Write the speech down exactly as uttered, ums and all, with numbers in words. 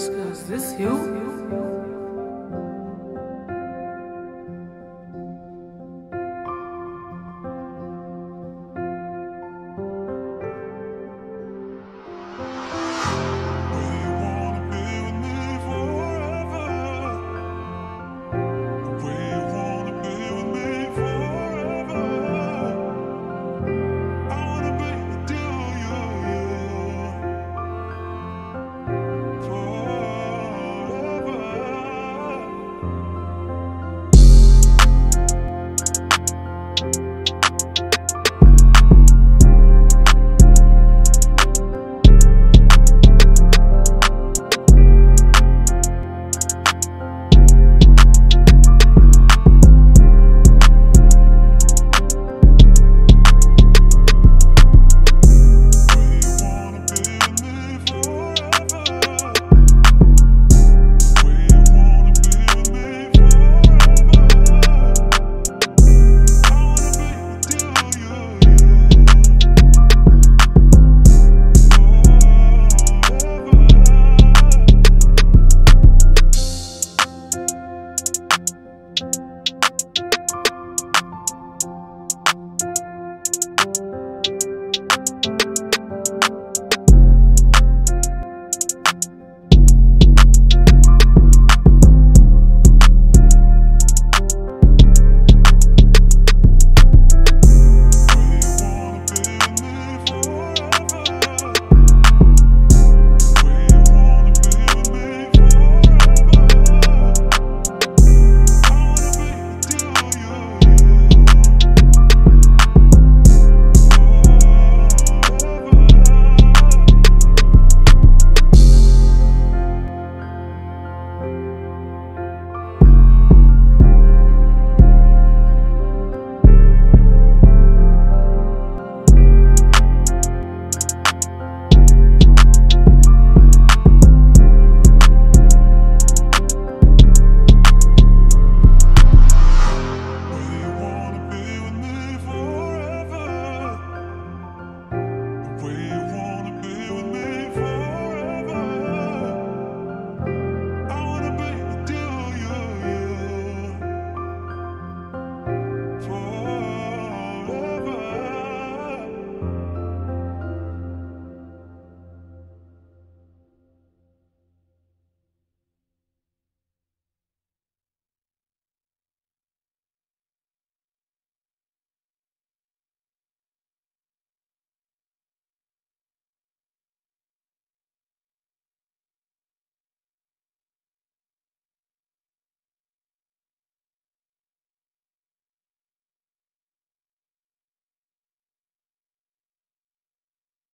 Alaska, is this you?